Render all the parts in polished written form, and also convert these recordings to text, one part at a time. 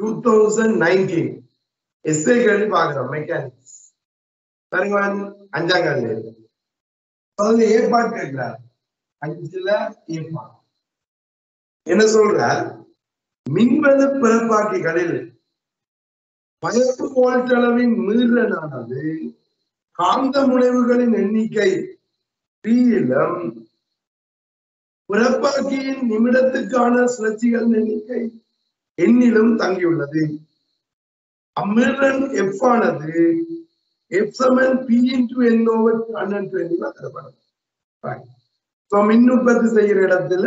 2019 SI கேள்வி பார்க்கிறோம் mechanics. தருங்கவன் அஞ்சாம் கேள்வி. அதுல ஏ பார்ட் கேட்கிறார். அஞ்சுல ஏ பார்ட். என்ன சொல்றார்? மின்வலு பிறப்பாக்கிகளில் 10 வோல்ட் அளவின் மீறலானது காந்த முனைவுகளின் எண்ணிக்கை பியிலும் பிறப்பாக்கியின் நிமிடத்துக்கான சுழற்சிகளின் எண்ணிக்கை எண்ணிலும் தங்கியுள்ளது. அமிர்தன் எஃப் ஆனது மின் உற்பத்தி செய்கிற இடத்துல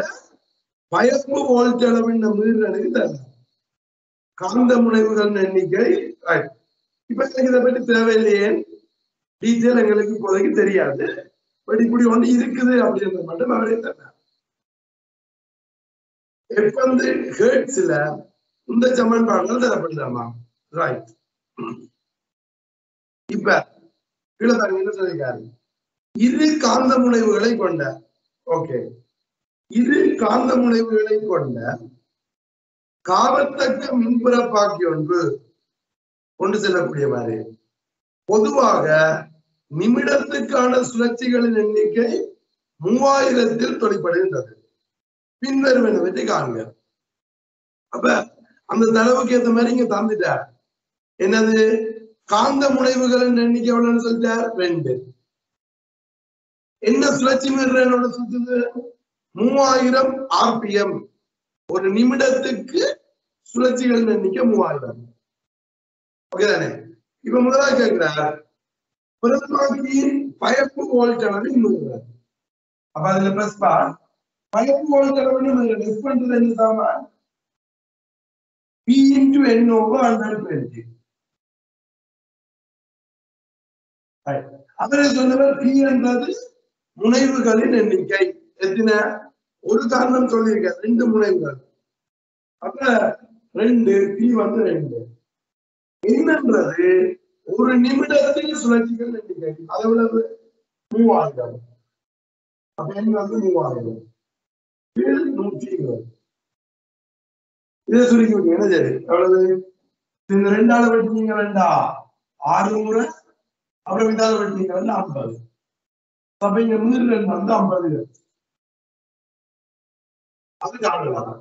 பயப்பு வோல்ட் அளவின் அமிர்தனுக்கு தரலாம். காந்த முனைவுகள் எண்ணிக்கை இப்ப எனக்கு இதை பற்றி தேவையில்லையே, டீச்சர் எங்களுக்கு இப்போதைக்கு தெரியாது, பட் இப்படி ஒண்ணு இருக்குது அப்படின்ற மட்டும் அவரே தர்றார். எப்ப வந்து ஹெர்ட்ஸ்ல இந்த சமன்பாடுகள் தரப்படலாமா? ரைட். இப்ப கீழதாங்க என்ன சொல்லிருக்காரு? இரு காந்த முனைவுகளை கொண்ட, ஓகே, இரு காந்த முனைவுகளை கொண்ட காவத்தக்க மின்புறப்பாக்கி ஒன்று கொண்டு செல்லக்கூடிய மாதிரி பொதுவாக நிமிடத்துக்கான சுழற்சிகளின் எண்ணிக்கை 3000 தொழிற்படுகின்றது. பின்வருவனவற்றை காண்க. அப்ப அந்த தளவுக்கு ஏற்ற மாதிரி இங்க தந்துட்டார். என்னது? காந்த முனைவுகள் எண்ணிக்கை எவ்வளவுன்னு சொல்லிட்டார், 2. என்ன சுழற்சி மீறனோட சுத்துது? 3000 RPM. ஒரு நிமிடத்துக்கு சுழற்சிகள் எண்ணிக்கை 3000. ஓகே தானே? இப்ப முதலாக கேட்கிறார் பிறப்பாக்கியின் பயப்பு வோல்ட் அளவில் மீறுகிறது. அப்ப அதுல பிளஸ் பார்ட் பயப்பு வோல்ட் அளவில் மீறுகிறது. எஸ் பண்றது என்னதாமா? P into N over 120. அவரே சொன்னவர் P என்றது முனைவுகளின் எண்ணிக்கை. எத்தனை? ஒரு காரணம் சொல்லியிருக்காரு, 2 முனைவுகள். அப்ப 2 P வந்து 2. என்னன்றது ஒரு நிமிடத்தில் சுழற்சிகள் எண்ணிக்கை. அவ்வளவு 3000. அப்ப N வந்து 3000 120. இதை சுருக்கி விட்டீங்க என்ன சரி எவ்வளவு? இந்த 2 வெட்டினீங்க 2 6 முறை, அப்புறம் இதால வெட்டினீங்க 50. அப்ப இங்க 100 வந்து 50. அது காணலாம்.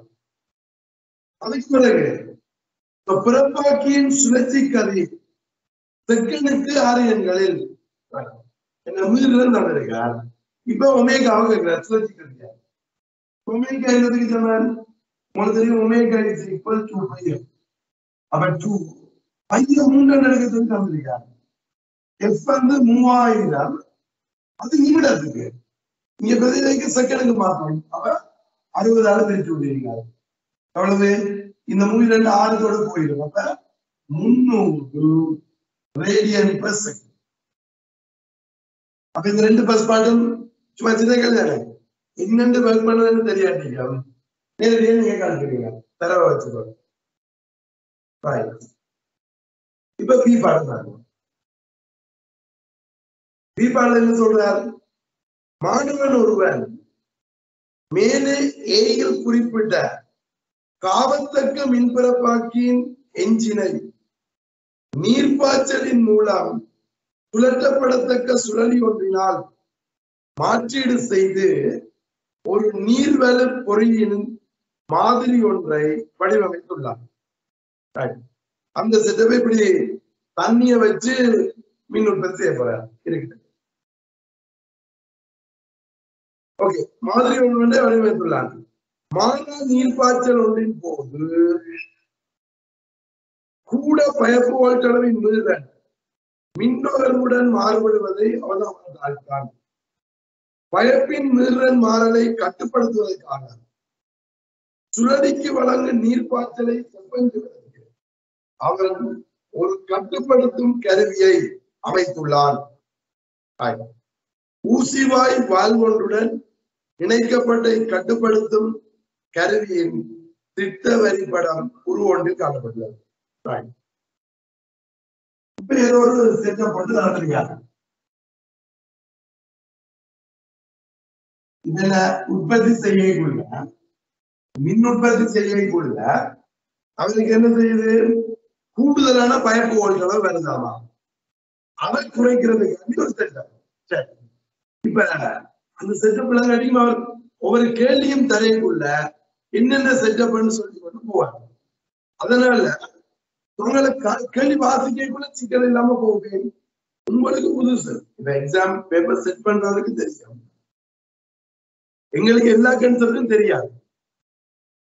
அதுக்கு பிறகு பிறப்பாக்கியின் சுழற்சி கதி செகண்டுக்கு 6 எண்களில் என்ன 100 நடந்திருக்கார். இப்ப ஒமேகாவை கேட்கிறார். சுழற்சி கதியா ஒமேகா என்னதுக்கு சொன்னார்? உங்களுக்கு தெரியும் omega is equal to pi. அப்ப 2 பையம் 3 எடுக்கிறதுக்கு தந்திருக்காரு. எஃப் வந்து 3000, அது நிமிடத்துக்கு. இங்க பிரதிநிதிக்கு செகண்டுக்கு மாத்தணும். அப்ப 60 தெரிஞ்சு விடுவீங்க. எவ்வளவு? இந்த 3 2 6 போயிடும். அப்ப 300 ரேடியன்/செகண்ட். அப்ப இந்த 2 பஸ் பாட்டும் சும்மா சின்ன கல்யாணம் என்னென்று ஒர்க் பண்ணதுன்னு தெரியாட்டீங்க. நேரடியா நீங்க காண்பீங்க தரவை வச்சுக்கோங்க. இப்ப பி பாட்டு என்ன சொல்றார்? மாணவன் ஒருவன் மேலே ஏயில் குறிப்பிட்ட காவத்தக்க மின்புறப்பாக்கியின் எஞ்சினை நீர்ப்பாய்ச்சலின் மூலம் சுழற்றப்படத்தக்க சுழலி ஒன்றினால் மாற்றீடு செய்து ஒரு நீர்வலு பொறியின் மாதிரி ஒன்றை வடிவமைத்துள்ளார். அந்த செட்டப் இப்படி தண்ணியை வச்சு மின் உற்பத்தி செய்ய போறார் இருக்கு. ஓகே, மாதிரி ஒன்று வடிவமைத்துள்ளார். மானா நீர்ப்பாய்ச்சல் ஒன்றின் போது கூட பயப்பு வோல்ட் அளவின் மீறல் மின்னோட்டத்துடன் மாறுபடுவதை அவதானித்தான். பயப்பின் மீறல் மாறலை கட்டுப்படுத்துவதற்காக சுழலிக்கு வழங்கும் நீர்ப்பாய்ச்சலை செப்பஞ்சுவதற்கு அவன் ஒரு கட்டுப்படுத்தும் கருவியை அமைத்துள்ளான். ஊசிவாய் வால்வொன்றுடன் இணைக்கப்பட்ட கட்டுப்படுத்தும் கருவியின் திட்ட வரிபடம் உருவொன்று காணப்பட்டது. இப்ப ஏதோ ஒரு செட்டப் போட்டு நடந்திருக்காங்க. இதுல உற்பத்தி செய்யக்குள்ள மின் உற்பத்தி செய்யக்குள்ள அவனுக்கு என்ன செய்யுது? கூடுதலான பயப்பு ஓடுகளை வருதாமா, அதை குறைக்கிறதுக்கு ஒரு செட்டப். சரி, இப்ப அந்த செட்டப்ல அடிக்கும் அவர் ஒவ்வொரு கேள்வியும் தரைக்குள்ள என்னென்ன செட்டப்னு சொல்லி கொண்டு போவாங்க. அதனால கேள்வி வாசிக்கக்குள்ள சிக்கல் இல்லாம போவேன். உங்களுக்கு புதுசு, இந்த எக்ஸாம் பேப்பர் செட் பண்றதுக்கு தெரியும், எங்களுக்கு எல்லா கன்செப்டும் தெரியாது.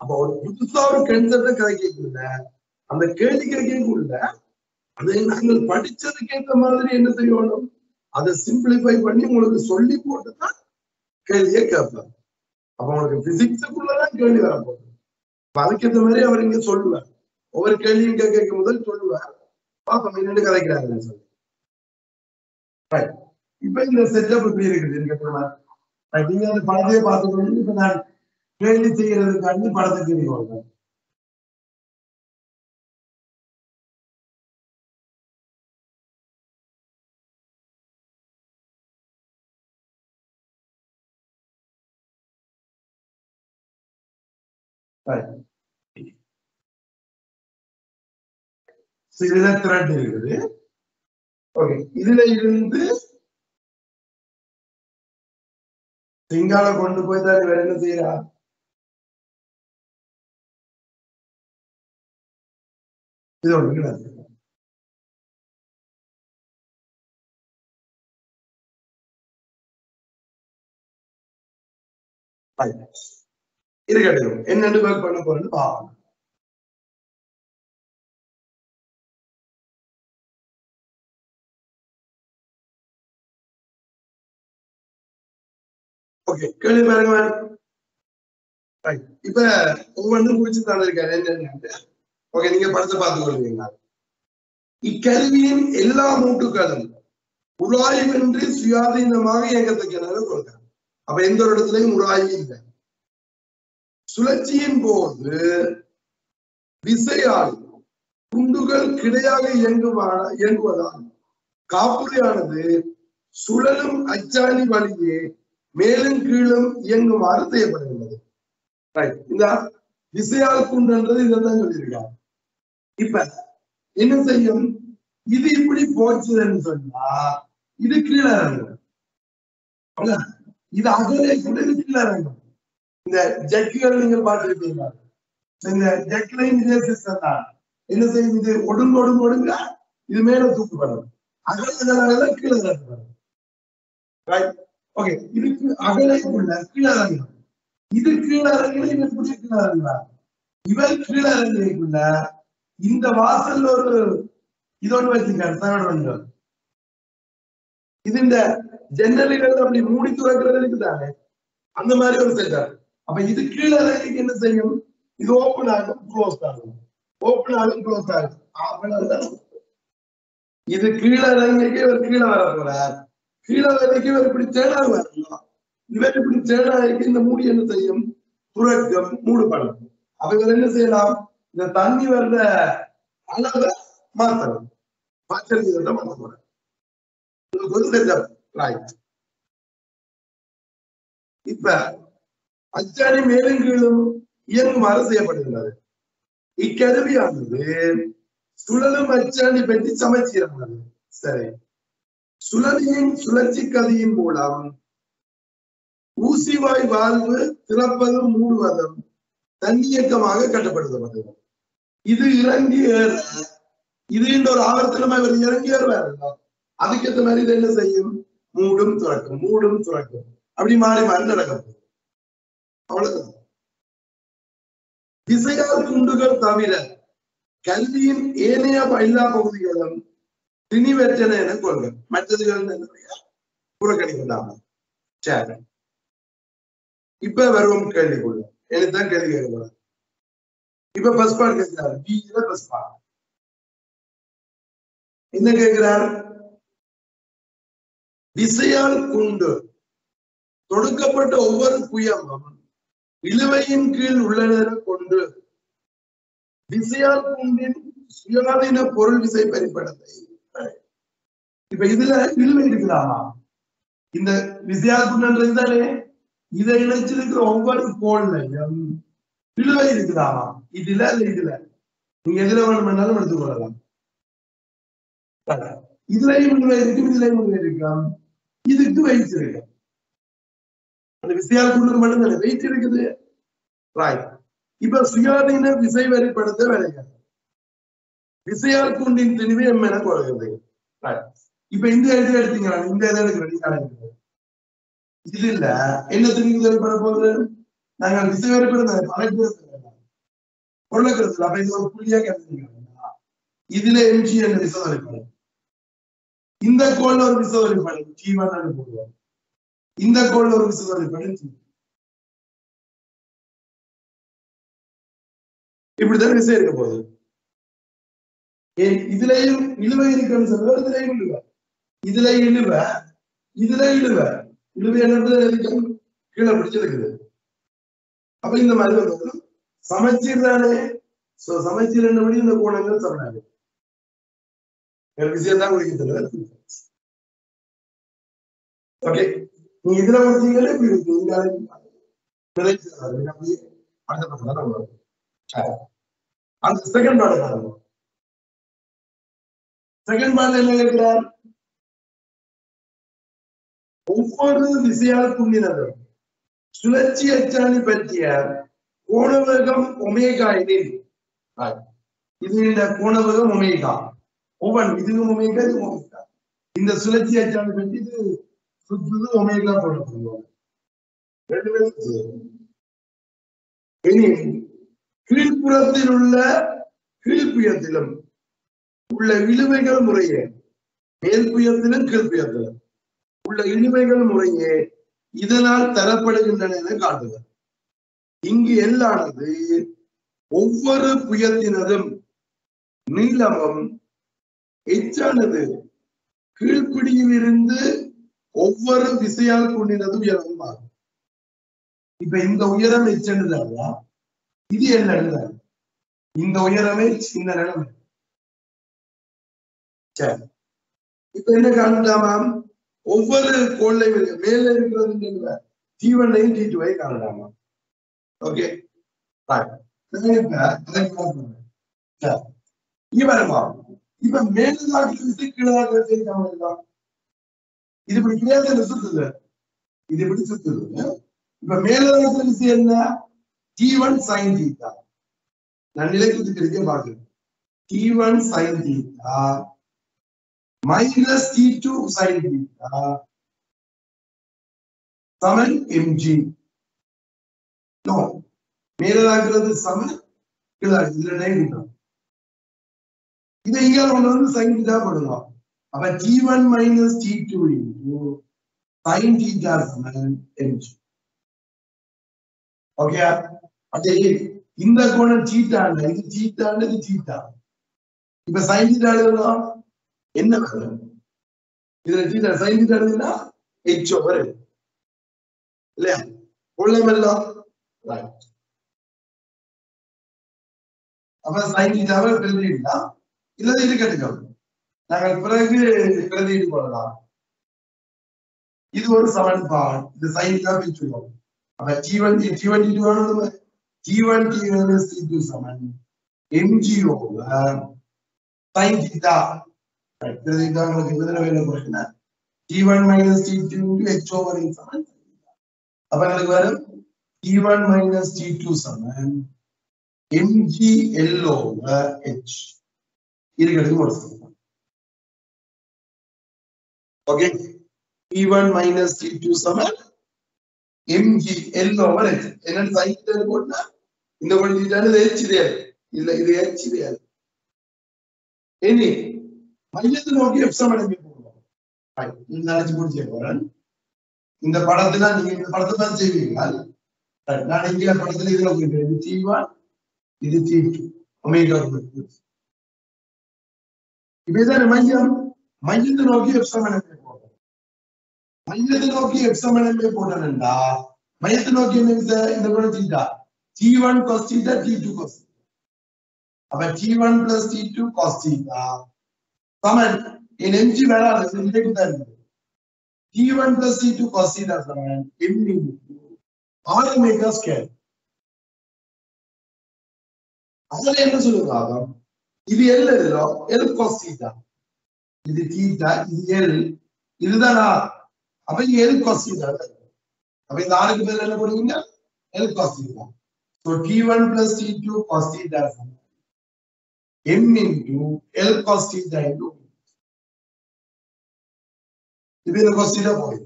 அப்ப ஒரு புதுசா ஒரு கன்செப்ட கிடைக்கக்குள்ள, அந்த கேள்வி கிடைக்கக்குள்ள, அதை நாங்கள் படிச்சதுக்கு ஏற்ற மாதிரி என்ன செய்யணும், அதை சிம்பிளிஃபை பண்ணி உங்களுக்கு சொல்லி போட்டுதான் கேள்வியை கேட்பாங்க. அப்ப உங்களுக்கு பிசிக்ஸுக்குள்ளதான் கேள்வி வர போகுது. அதுக்கேற்ற மாதிரி அவர் இங்க சொல்லுவார், ஒவ்வொரு கேள்வியும் கேட்கும் முதல் சொல்லுவார், பாப்பா என்னென்னு கதைக்கிறாங்க சொல்லி. இப்ப இந்த செட்டப் இப்படி இருக்குது. நீங்க அந்த படத்தையே பார்த்துக்கணும். இப்ப நான் கேள்வி செய்யறதுக்காண்டி படத்தை கேள்வி கொடுப்பேன். சிறித திரட் இருக்குது. இதுல இருந்து சிங்கால கொண்டு போய் தான் வேற என்ன செய்யறா, இது ஒண்ணு கிடையாது. இருக்கட்டும், என்னென்னு ஒர்க் பண்ண போறேன்னு பாருங்க. ஓகே, கேள்வி பாருங்க. இப்ப ஒவ்வொன்றும் குறிச்சுதான் இருக்காரு என்னன்னு. ஓகே, நீங்க படத்தை பார்த்துக்கொள்வீங்களா? இக்கருவியின் எல்லா மூட்டுக்களும் உராய்வின்றி சுயாதீனமாக இயக்கத்துக்கு கொடுக்க, அப்ப எந்த ஒரு இடத்துலயும் உராய்வு இல்லை. சுழற்சியின் போது விசையால் குண்டுகள் கிடையாக இயங்குவதால் காப்புறையானது சுழலும் அச்சாணி வழியே மேலும் கீழும் இயங்குமாறு செய்யப்படுகின்றது. இந்த விசையால் குண்டுன்றது இதான் சொல்லியிருக்காங்க. இப்ப என்ன செய்யும், இது இப்படி போச்சுன்னு சொன்னா இது கீழே இறங்கும், இது அகலே கூட இது கீழே இறங்கும். இந்த ஜெக்குகள் நீங்க பார்த்துருக்கீங்க, இந்த ஜெக்லைன் இதே சிஸ்டம் தான். என்ன செய்யும், இது ஒடுங்கு ஒடுங்கு ஒடுங்க இது மேல தூக்கப்படும், அகல கீழே இறக்கப்படும். ஓகே, இதுக்கு அகலைக்குள்ள கீழே இறங்கும், இது கீழே இறங்கல, இவன் புரிய கீழே இறங்குறா. இவன் கீழே இறங்குறதுக்குள்ள இந்த வாசல் ஒரு இதோடு வச்சுக்காரு தகவல், இது இந்த ஜன்னல்கள் அப்படி மூடி துறக்கிறது இருக்குதானே, அந்த மாதிரி ஒரு செட்டார். அப்ப இது கீழே இறங்கி என்ன செய்யும், இது ஓப்பன் ஆகும் க்ளோஸ் ஆகும், ஓப்பன் ஆகும் க்ளோஸ் ஆகும். அவ்வளவுதான், இது கீழே இறங்கிக்கே ஒரு கீழே வர போறார், கீழே இறங்கி இவர் இப்படி தேடா வரலாம், இவர் இப்படி தேடா இருக்கு, இந்த மூடி என்ன செய்யும் துறக்கம் மூடுபடும். அப்ப இவர் என்ன செய்யலாம், இந்த தண்ணி வர்ற அளவை மாத்தலாம், மாற்ற மாற்ற போறார். இப்ப அச்சாணி மேலும் கீழும் இயங்குமாறு செய்யப்படுகின்றது. இக்கருவியானது சுழலும் அச்சாணி பற்றி சமச்சீரானது. சரி, சுழலியின் சுழற்சி கதியின் மூலம் ஊசிவாய் வாழ்வு திறப்பதும் மூடுவதும் தன்னியக்கமாக கட்டுப்படுத்தப்படுகிறது. இது இறங்கி ஏற, இது இந்த ஒரு ஆவர்த்தனமா இவர் இறங்கி ஏறுவார், அதுக்கேற்ற மாதிரி இது என்ன செய்யும், மூடும் துறக்கும் மூடும் துறக்கும், அப்படி மாறி மாறி நடக்கும். அவ்வளவுதான். விசையால் குண்டுகள் தவிர கல்வியின் ஏனைய எல்லா பகுதிகளும் திணிவெற்றன என கொள்க, மற்றதுகள் புறக்கணிக்கலாம். சரி, இப்ப வருவோம் கேள்விக்குள்ள. எனக்குதான் கேள்வி கேட்க, இப்ப பஸ் பார் கேட்கிறார், பிஇல பஸ் பார் என்ன கேட்கிறார், விசையால் குண்டு தொடுக்கப்பட்ட ஒவ்வொரு குயமும் இழுவையின் கீழ் உள்ளன கொண்டு விசையால் குண்டின் சுயாதீன பொருள் விசை பெறப்படுது. இப்ப இதுல இழுவை இருக்குதாமா, இந்த விசையால் குண்டுன்றதுதானே, இதை இணைச்சிருக்கிற ஒவ்வொரு கோள்லையும் இழுவை இருக்குதாமா, இதுல இதுல நீங்க எதுல வேணும்னாலும் எடுத்துக் கொள்ளலாம். இதுலயும் இதுலயும் இருக்கலாம். இதுக்கு வெயிட் இருக்கு. அந்த விசையால் கொண்டு மட்டும் வெயிட் இருக்குது. இப்ப சுயாதீன விசை வரிப்படுத்த வேலைகள் விசையால் கூண்டின் திணிவு எம் என கொடுக்குது. இப்ப இந்த இது எடுத்தீங்களா? இந்த இதை எடுக்கிறீங்களா? இது இல்ல என்ன திணிவு தேவைப்பட போகுது? நாங்கள் விசை வரிப்படுத்த அழைக்கிறது பொருளுக்கிறது. அப்ப இது ஒரு புள்ளியா கேட்டீங்க. இதுல எம்ஜி என்ற விசை வரிப்பாடு, இந்த கோல்ல ஒரு விசை வரிப்பாடு ஜீவான போடுவோம். இந்த கோல்ல ஒரு விசை வரிப்பாடு இப்படிதான் விசை இருக்க போகுது. இதுலயும் இழுவை இருக்குன்னு சொல்லுவோம். இதுலயும் இழுவை, இதுல இழுவை, இதுல இழுவை. இழுவை என்னது? கீழே பிடிச்சிருக்குது. அப்ப இந்த மாதிரி வந்து சமச்சீர் தானே. சமச்சீர் என்னபடி இந்த கோணங்கள் சமனாது. விசையை தான் குறிக்கிறது. ஓகே, நீங்க இதுல வந்தீங்களே இப்படி இருக்கு. அடுத்த அந்த செகண்ட் பாட பாருங்க. செகண்ட் பாட என்ன கேட்கிறார்? ஒவ்வொரு திசையால் புண்ணினது சுழற்சி அச்சாணி பற்றிய கோணவேகம் ஒமேகா எனில், இது இந்த கோணவேகம் ஒமேகா. ஒவ்வொன்று இதுவும் ஒமேகா, இதுவும் ஒமேகா. இந்த சுழற்சி அச்சாணி பற்றி இது சுற்றுது ஒமேகா போடுவோம். ரெண்டு பேரும் கீழ்ப்புறத்தில் உள்ள கீழ்ப்புயத்திலும் உள்ள இழுவைகள் முறையே மேல்புயத்திலும் கீழ்ப்புயத்திலும் உள்ள இழுவைகள் முறையே இதனால் தரப்படுகின்றன என காட்டுகிறது. இங்கு எல்லானது ஒவ்வொரு புயத்தினதும் நீளமும் எச்சானது கீழ்ப்பிடியிலிருந்து ஒவ்வொரு விசையால் கொண்டினது உயரமும் ஆகும். இப்ப இந்த உயரம் எச்சனதுனா இது என்ன? இந்த உயரமே இந்த நிலைமை. சரி, இப்ப என்ன காணலாமா? ஒவ்வொரு கோள்லையும் இருக்கு. மேல இருக்கிறது T1ஐயும் T2ஐயும் காணலாமா? ஓகே, இங்க வரமா? இப்ப மேலாக்கிறது கீழாக்கிறது காணலாம். இது இப்படி கிடையாது, சுத்துது. இது இப்படி சுத்துது. இப்ப மேலாக்கிறது விசை என்ன? T1 sin theta. நான் நிலைக்குதிக்கிறதே பார்க்கிறேன். T1 sin theta minus T2 sin theta சமன் mg. மேலாகிறது சமன் இதுலாம். இதை இங்கே கொண்டு வந்து sin theta போடுங்க. அப்ப T1 minus T2 into sin theta சமன் mg. ஓகே, இந்த கோணம் சீட்டான், இது சீட்டான், இது சீட்டா. இப்ப சைன் சீட்டா எழுதுனா என்ன வரும்? இதுல சீட்டா சைன் சீட்டா எழுதுனா எச் ஓவர் இல்லையா? உள்ளம் எல்லாம் அப்ப சைன் சீட்டாவை பிரதிடா. இல்லது இருக்கட்டும், நாங்கள் பிறகு பிரதிட்டு போடலாம். இது ஒரு சமன்பாடு. இது சைன் சீட்டா வச்சுக்கோம். அப்ப T1 T1 T2 சமன் mg over sin theta. T1 minus T2 h over சமன். அப்ப எனக்கு வரும் T1 minus T2 சமன் mg L ஓவர் h. இருக்கிறதுக்கு ஒரு சமன்பாடு. ஓகே, T1 minus T2 சமன் mg L over h. என்னன்னு சைன் போட்டா இந்த கொண்டு h தெரியாது. இல்ல இது h தெரியாது. இனி மையத்தை நோக்கி எப்சமடைஞ்சு போடுவோம். நினைச்சு முடிச்ச போறேன். இந்த படத்துல நீங்க இந்த படத்தை தான் செய்வீங்க. நான் இங்கே படத்துல இதுல போயிட்டேன். இது T1, இது T2 ஒமேகா. இப்பதான் மையம். மையத்தை நோக்கி எப்சமடைஞ்சு மையத்தை நோக்கி எப்சமனமே போட்டா மையத்தை நோக்கி என்ன விசை? இந்த கூட theta. T1 cos theta T2 cos theta. அப்ப T1 plus T2 cos theta சமன் என் mg வராது. T1 plus T2 cos theta சமன் m into r omega square. அதுல என்ன சொல்லுங்க? இது எல் எழுதுறோ எல் cos θ இது θ இது எல் இதுதான் அப்ப எல் cos θ அப்ப இந்த r க்கு பதிலா என்ன போடுவீங்க L cos θ so t1 plus t2 cos θ m into l cos θ into இது என்ன cos θ போய்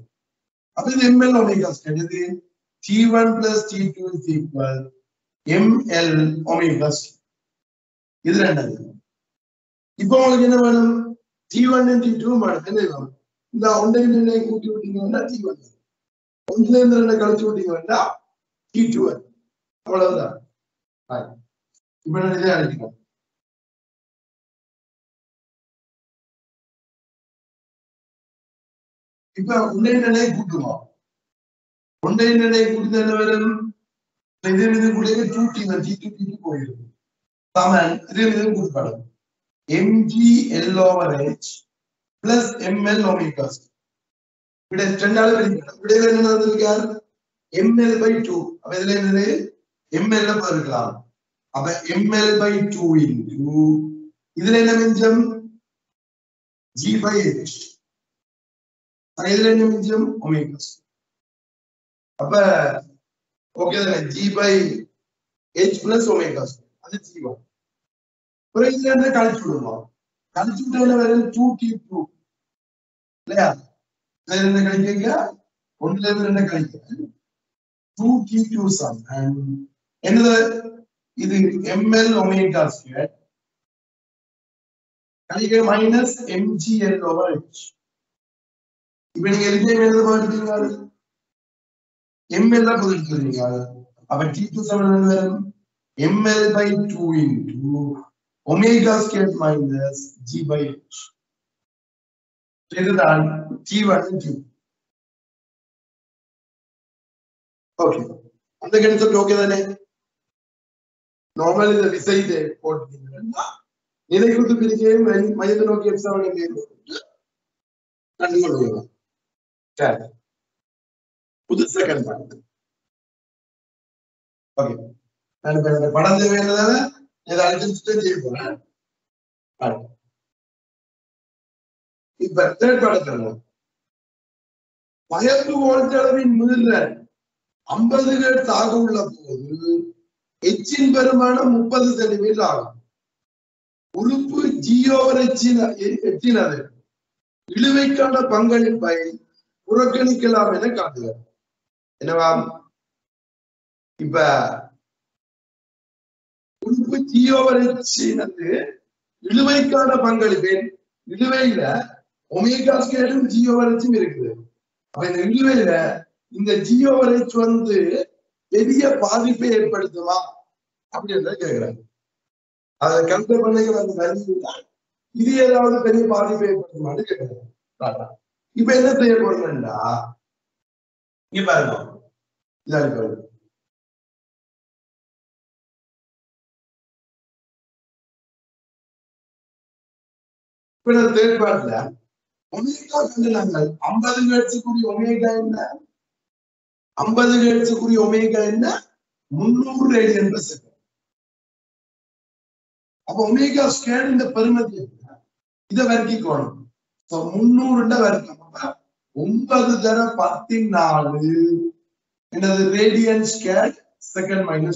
அப்ப இந்த m l omega square இது t1 plus t2 is equal m l omega square இது ரெண்டாவது. இப்போ உங்களுக்கு என்ன வேணும் t1 and t2 மாடுறது இந்த ஒன்றை ரெண்டை கூட்டி விட்டீங்கன்னா t1 ஒன்றுல இருந்து ரெண்டை கழிச்சு விட்டீங்கன்னா t2 அவ்வளவுதான். இப்போ நான் இதை அழைக்கிறேன் இப்ப ஒன்றை நிலையை கூட்டுவோம் ஒன்றை நிலையை கூட்டினா என்ன வரும் இது இது கூட்டிய 2t1 t2 t2 போயிடும் சமன் இதுவும் கூட்டப்படும் mg l over h plus ml omega இதை ரெண்டால பிரிக்கணும் இடையில என்ன நடந்திருக்கார் ml by 2 அப்ப இதுல என்னது ml ல பெருக்கலாம் அப்ப ml by 2 into இதுல என்ன மிஞ்சம் g by h இதுல என்ன மிஞ்சம் omega அப்ப ஓகே தான g by h plus omega அது g1 புரியுதுன்னா கழிச்சுடுவோம் கழிச்சுட்டேல வரும் 2t2 இல்லையா வேற என்ன கழிக்கங்க ஒண்ணுல இருந்து ரெண்டை கழிக்கணும் 2t2 சமம் என்னது இது ml omega square கழிக்க minus mgl over h இப்போ நீங்க எல்ஜிஎம் எழுத போறீங்க ml தான் போடுறீங்க அப்ப t2 சமம் என்ன வரும் ml by 2 into omega squared minus g by h. Greater than t1 and t2. Okay. And the concept okay then. Normally the result is what we need. Neither could be the same when my other okay example in the control. Tab. Put the second part. Okay. நான் இந்த படம் தேவை என்னதால இதை அழிச்சுட்டு செய்ய போறேன் இப்ப third படத்துல 10 வோல்ட் அளவின் முதல்ல 50 ஹெர்ட்ஸ் ஆக உள்ள போது எச்சின் பெருமானம் 30 சென்டிமீட்டர் ஆகும் உறுப்பு ஜியோவர் எச்சின் அது இழுவைக்கான பங்களிப்பை புறக்கணிக்கலாம் என காட்டுகிறது என்னவா இப்ப உறுப்பு ஜியோவரட்சினது இழுவைக்கான பங்களிப்பு இழுவையில ஒமேகா ஸ்கேலும் ஜியோவரட்சும் இருக்குது அப்ப இந்த இழுவையில இந்த ஜியோவரட்சி வந்து பெரிய பாதிப்பை ஏற்படுத்துமா அப்படின்றத கேட்கிறாங்க அதை கம்பேர் பண்ணி வந்து வலியுறுத்தா இது ஏதாவது பெரிய பாதிப்பை ஏற்படுத்துமான்னு கேட்கிறாங்க இப்ப என்ன செய்ய போறீங்கன்னா இங்க பாருங்க இதான் பாருங்க தேர்ட்பாட்ல ஒமேகா கண்டுனாங்கள் 50 ஹெர்ட்ஸுக்குரிய ஒமேகா என்ன 50 ஹெர்ட்ஸுக்குரிய ஒமேகா என்ன 300 ரேடியன்/செகண்ட் அப்ப ஒமேகா ஸ்கொயர் இந்த பெருமதி இதை வர்க்கிக்கணும் 300 வர்க்கம் 9 × 10⁴ என்னது ரேடியன்/செகண்ட் - 2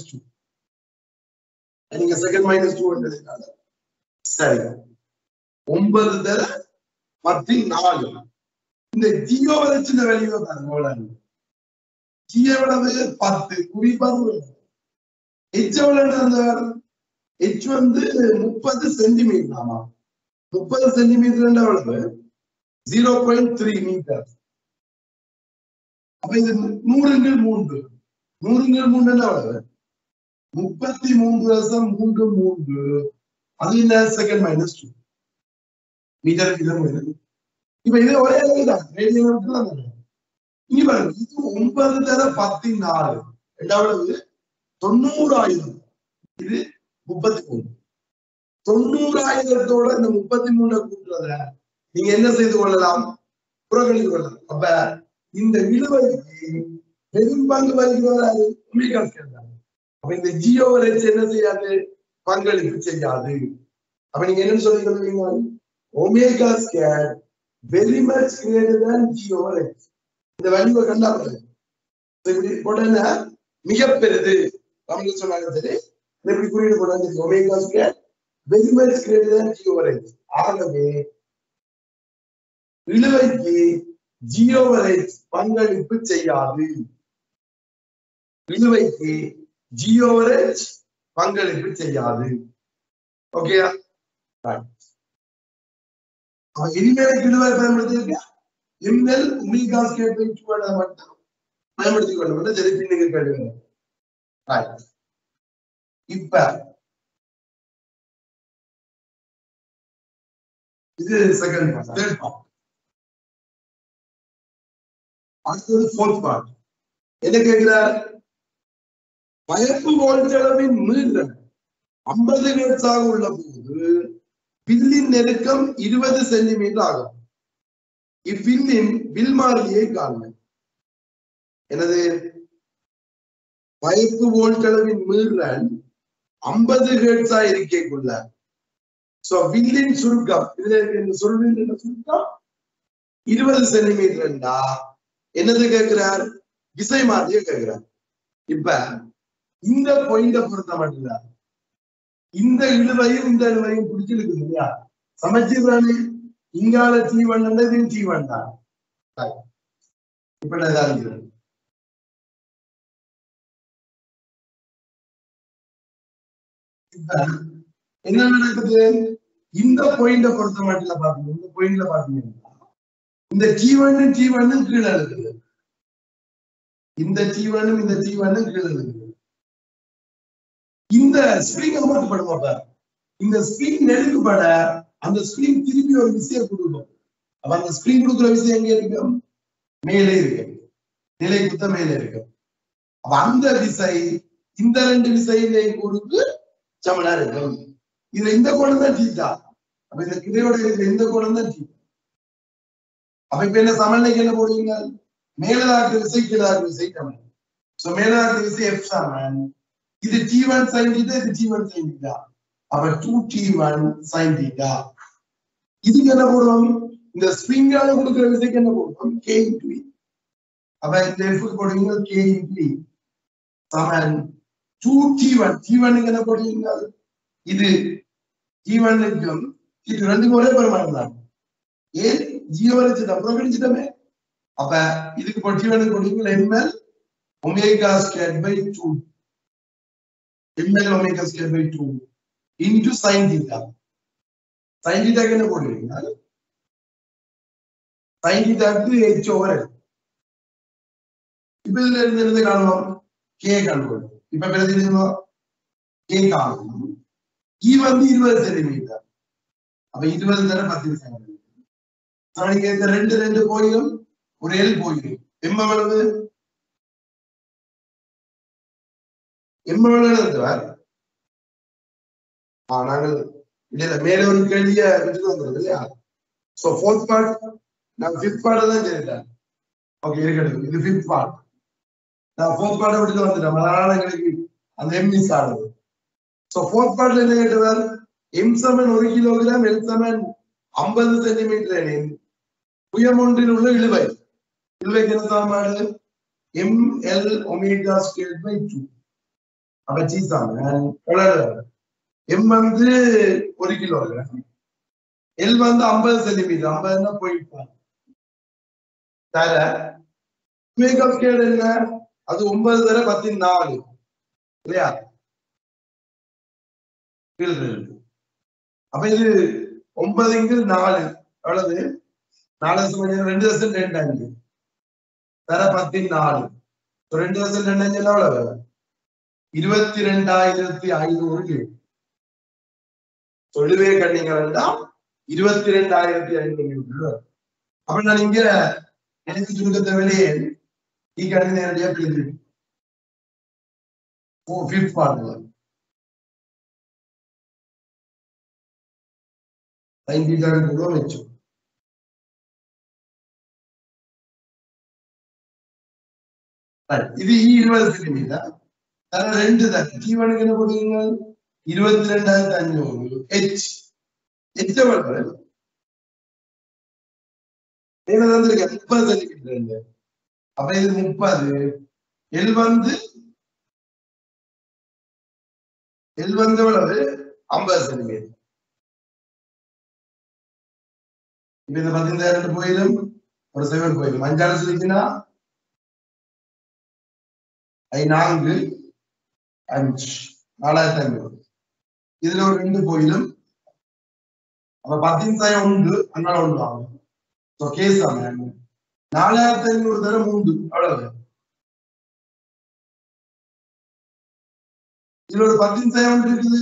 நீங்க செகண்ட் - 2 என்றதுனால சரி 9 × 10⁴ இந்த ஜியோவரட்சின வெளியே பாருங்க ஜியோவரட்சி 10 குறி பாருங்க எச் எவ்வளவு எச் வந்து 30 சென்டிமீட்டர் ஆமா 30 சென்டிமீட்டர் எவ்வளவு 0.3 மீட்டர் அப்ப இது 100 × 3 100 × 3 எவ்வளவு 33.33 அது என்ன செகண்ட் - 2 மீட்டர் கிலோமீட்டர் இப்ப இது ஒரே தான் இங்க பாருங்க இது 9 × 10⁴ ரெண்டாவது 90,000 இது 33 90,000-ஓட இந்த 33 கூட்டுறத நீங்க என்ன செய்து கொள்ளலாம் புறக்கணித்து கொள்ளலாம் அப்ப இந்த இழுவைக்கு பெரும்பங்கு வகிக்கிறாரு ஒமேகா ஸ்கொயர் அப்ப இந்த ஜியோவரட்சி என்ன செய்யாது பங்களிப்பு செய்யாது I mean, enum sorry going on. Omega square very much greater than G over X. The value of that. So what is that? Migap peride. Tamil sonaga theri. Then we read what is omega square very much greater than G over X. Agave Rilavai G over X பங்களிப்பு செய்யாது. விளைவைக்கு G over H பங்களிப்பு செய்யாது. ஓகேயா? அப்ப இனிமேல் விளைவை பயன்படுத்தியா? இனிமேல் omega square by 2 அத மட்டும் பயன்படுத்திக் கொள்ளுங்க. திருப்பி நீங்க கேளுங்க. ரைட். இப்ப இது செகண்ட் பார்ட், தேர்ட் பார்ட். அடுத்து ஃபோர்த் பார்ட். என்ன கேக்குறார்? பயப்பு போல்தளவின் மீள் 50 ஹெர்ட்ஸாக உள்ள போது வில்லின் நெருக்கம் 20 சென்டிமீட்டர் ஆகும். இவ்வில்லின் வில் மாறிலியை காண்க. எனது பயப்பு போல்தளவின் மீறன் 50 ஹெர்ட்ஸா இருக்கக்குள்ள சோ வில்லின் சுருக்கம், இதுல இருக்க சுருளின் சுருக்கம் 20 சென்டிமீட்டர்டா. என்னது கேட்கிறார்? விசை மாறிலியை கேட்கிறார். இப்ப இந்த பாயிண்ட பொறுத்த மட்டும்தான் இந்த இழுவையும் இந்த இழுவையும் பிடிச்சிருக்கு இல்லையா? சமச்சீரானே இங்கால தீவன் இதுவும் தீவன் தான். இப்ப என்ன என்ன நடக்குது? இந்த பாயிண்ட பொறுத்த மட்டும் பாத்தீங்க, இந்த பாயிண்ட்ல பாத்தீங்கன்னா இந்த தீவன் தீவனும் கீழே இருக்குது, இந்த தீவனும் கீழே இருக்குது. இந்த ஸ்பிரிங் அமர்த்தப்படுவாங்க, இந்த ஸ்பிரிங் நெருக்கப்பட அந்த ஸ்பிரிங் திருப்பி ஒரு விசையம் கொடுக்கும். அப்ப அந்த ஸ்பிரிங் கொடுக்குற விசையம் எங்க இருக்கும்? மேலே இருக்கு, நிலை குத்த மேலே இருக்கு. அப்ப அந்த விசை இந்த ரெண்டு விசையிலே கொடுத்து சமனா இருக்கும். இதுல இந்த கோணம் தான் தீட்டா. அப்ப இந்த கிடையோட இருக்கிற இந்த கோணம் தான் தீட்டா. அப்ப இப்ப என்ன சமநிலைக்கு என்ன போடுவீங்க? மேலாக்கிற விசை கீழாக்கிற விசை சமன். சோ மேலாக்கிற விசை எஃப் சமன். இது T1 sin θ, இது T1 sin θ. அப்ப 2T1 sin θ. இதுக்கு என்ன போடுவோம்? இந்த ஸ்ப்ரிங்கால கொடுக்கிற விசைக்கு என்ன போடுவோம்? K into E. அப்ப இந்த எஃப்க்கு போடுவீங்க K into E சமன் 2T1. T1க்கு என்ன போடுவீங்க? இது T1க்கும் இது ரெண்டுக்கும் ஒரே பரிமாணம் தான். ஏ ஜீவரச்சு அப்புறம் கிடைச்சிட்டமே. அப்ப இதுக்கு T1க்கு போடுவீங்க ml omega square by 2. ml omega square by 2 into sin theta. Sin theta க்கு என்ன போடுவீங்க? sin theta க்கு h over l. இப்ப இதுல இருந்து காணலாம் k காணலாம். இப்ப பிரதிநிதிமா k காணலாம். e வந்து 20 செமீ. அப்ப 20 தர 10 செமீ. சாரிங்க இந்த ரெண்டு ரெண்டு போயும் ஒரு l போயும் m எவ்வளவு? நாங்கள் இடையில மேல ஒரு கேள்வியா விட்டுட்டு வந்துருது இல்லையா? சோ ஃபோர்த் பார்ட் நான் ஃபிஃப்த் பார்ட் தான் தெரியுதா? ஓகே இருக்கட்டும், இது ஃபிஃப்த் பார்ட். நான் ஃபோர்த் பார்ட்டை விட்டுட்டு வந்துட்டேன், அதனால எங்களுக்கு அந்த எம் மிஸ் ஆகுது. சோ ஃபோர்த் பார்ட்ல என்ன கேட்டவர்? எம் சமன் 1 கிலோகிராம், எல் சமன் 50 சென்டிமீட்டர் எனில் புயம் ஒன்றில் உள்ள இழுவை இழுவைக்கு என்ன சமன்பாடு? M L omega square by 2. அப்ப ஜி சமன் எம் வந்து 1 கிலோகிராம், எல் வந்து 50 சென்டிமீட்டர். 50ன்னா போயிட்டு தர ஒமேகா ஸ்கொயர் என்ன? அது 9 தர 14 இல்லையா? அப்ப இது 9 × 4 எவ்வளவு? 4 2 2 10 4 2 2 எவ்வளவு? 22,500. சொல்லுவே கண்டிங்கன்னா 22,500. அப்ப நான் இங்க எனக்கு சுருக்கத்தை வெளியே நீ கண்டு நேரடியா பிடிச்சிருக்கேன். வச்சோம் இது 20 சென்டிமீட்டர். ரெண்டு தான். T1 க்கு என்ன போடுவீங்க? 22,500 H ఎత్తివాడు నేను அதான்ங்க 30 சொல்லிக்கிட்டேன் அப்ப இது 30 L வந்து எவ்வளவு 50 செமீ இப்ப இந்த 15000 போயிலும் ஒரு 7 போயிடும் மஞ்சால சொல்லிக்கினா 5 5 4500 இதுல ஒரு 2 போயிலும் அப்ப 10000 உண்டு அண்ணால உண்டு ஆகும் so case ஆகும் 4500 தர 3 அவ்வளவு இதுல ஒரு 10000 இருக்குது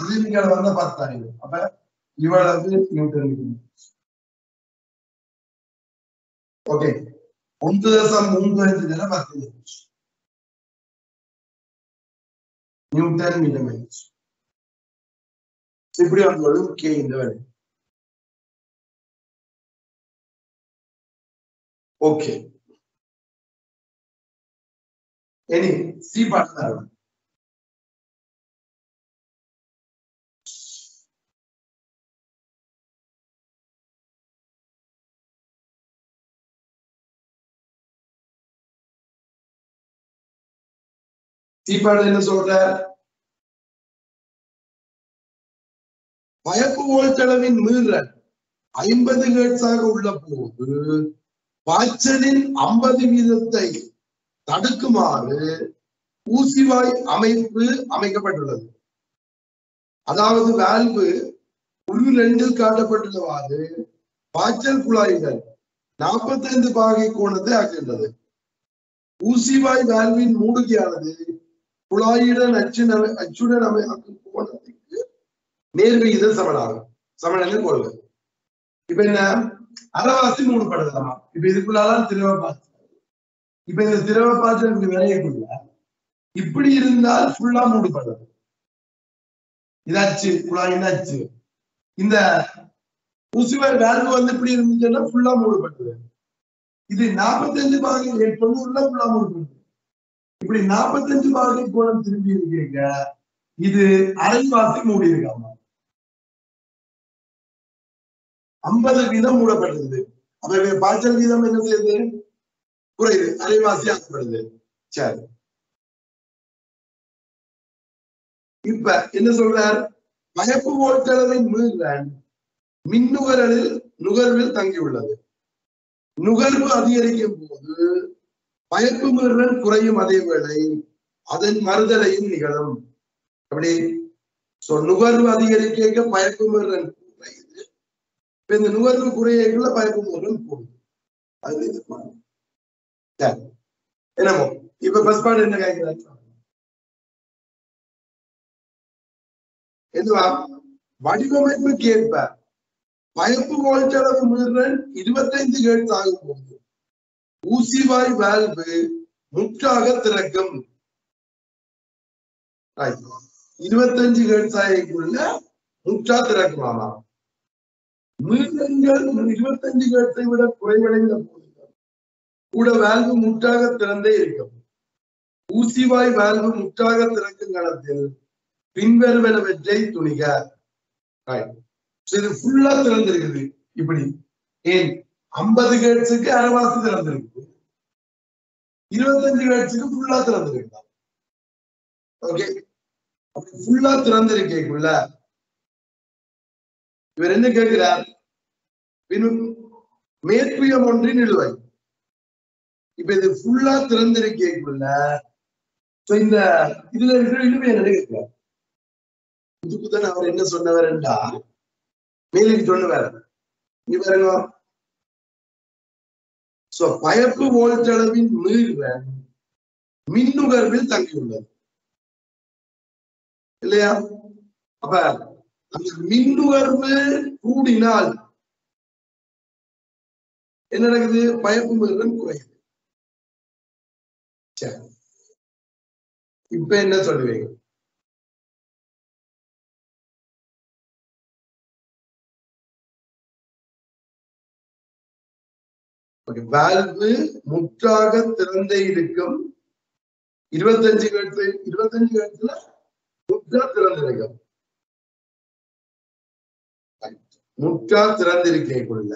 அதுக்கு வந்தா 10000 அப்ப இவ்வளவு நியூட்டன் இருக்கும் ஓகே 1.35 தர 10000 நியூட்டன் மில்லிமீட்டர் இப்படி வந்தது கே இந்த வேலை ஓகே எனி சி பார்த்தாரு T-Pad என்ன சொல்றார் வயக்கு வோல்ட் அளவின் மீறல் 50 ஹெர்ட்ஸ் ஆக உள்ள போது பாய்ச்சலின் 50 வீதத்தை தடுக்குமாறு ஊசிவாய் அமைப்பு அமைக்கப்பட்டுள்ளது அதாவது வால்வு குழு 2ல் காட்டப்பட்டுள்ளவாறு பாய்ச்சல் குழாய்கள் 45 பாகை கோணத்தை ஆக்குகின்றது ஊசிவாய் வால்வின் மூடுகையானது குழாயுடன் அச்சுடன் அமைக்கும் கோணத்திற்கு நேர்விகித சமனாகும் சமநிலை கொள்கை இப்ப என்ன அரைவாசி மூடுபடுதலாமா இப்ப இதுக்குள்ளாலும் திரவ பாய்ச்சல் இப்ப இந்த திரவ பாய்ச்சல் விளையக்குள்ள இப்படி இருந்தால் ஃபுல்லா மூடுபடுது இதாச்சு குழாயின் அச்சு இந்த ஊசிவாய் வால்வு வந்து இப்படி இருந்துச்சுன்னா ஃபுல்லா மூடுபடுது இது 45 பாகை தொண்ணூறுல ஃபுல்லா மூடுபடுது இப்படி 45 பாகை கோணம் திரும்பி இருக்கீங்க இது அரைவாசி மூடி இருக்காமா 50% மூடப்படுது அப்ப பாய்ச்சல் வீதம் என்ன செய்யுது குறையுது அரைவாசி ஆக்கப்படுது சரி இப்ப என்ன சொல்றார் வயப்பு வோல்ட் அளவின் மீறல் மின் நுகர்வில் தங்கியுள்ளது நுகர்வு அதிகரிக்கும் போது பயப்பு மீறல் குறையும் அதேவேளை அதன் மறுதலையும் நிகழும் அப்படி நுகர்வு அதிகரிக்க பயப்பு மீறல் குறையுது இந்த நுகர்வு குறையுள்ள பயப்பு மீறல் கூடும் அது என்னமோ இப்ப பஸ் பாடு என்ன கேட்கிறாங்க என்னவா வடிவமைப்புக்கு ஏற்ப பயப்பு வோல்ட் அளவு மீறல் 25 ஹெர்ட்ஸ் ஆகும் போது ஊசிவாய் வால்வு முற்றாக திறக்கும் 25 ஹெர்ட்ஸ் ஆகிக்குள்ள முற்றா திறக்குமாமா மீறல்கள் 25 ஹெர்ட்ஸை விட குறைவடைந்த போது கூட வால்வு முற்றாக திறந்தே இருக்கும் ஊசிவாய் வால்வு முற்றாக திறக்கும் காலத்தில் பின்வருவனவற்றை துணிக இது ஃபுல்லா திறந்திருக்குது இப்படி ஏன் 50 ஹெர்ட்ஸுக்கு அரைவாசி திறந்திருக்கு 25 ஹெர்ட்ஸுக்கு ஃபுல்லா திறந்திருக்கு ஓகே அப்படி ஃபுல்லா திறந்திருக்கேக்குள்ள இவர் என்ன கேட்கிறார் மேற்பியம் ஒன்றின் நிலுவை இப்ப இது ஃபுல்லா திறந்திருக்கேக்குள்ள இந்த இதுல இருக்கிற இனிமே என்ன கேட்கிறார் இதுக்குதான் அவர் என்ன சொன்னவர் என்றா மேலுக்கு சொல்லுவார் இங்க பாருங்க பயப்பு வோல்ட் அளவின் மீறல் மின் நுகர்வில் தங்கியுள்ளது இல்லையா அப்ப அந்த மின் நுகர்வு கூடினால் என்ன நடக்குது பயப்பு மீறல் குறையுது இப்ப என்ன சொல்லுவீங்க வால்வு முற்றாக திறந்த இருக்கும் 25 ஹெர்ட்ஸ் 25 ஹெர்ட்ஸ்ல முற்றா திறந்திருக்கும் முற்றால் திறந்திருக்கைக்குள்ள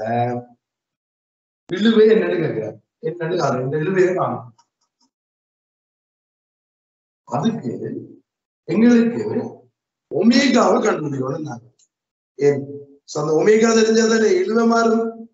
இழுவை என்னன்னு கேட்கிறேன். என்னன்னு காரணம், இந்த இழுவையை காணும். அதுக்கு எங்களுக்கு ஒமேகாவை கண்டுபிடிக்கணும் நாங்க. ஏன் அந்த ஒமேகா தெரிஞ்சாதானே இழுவை மாறும்.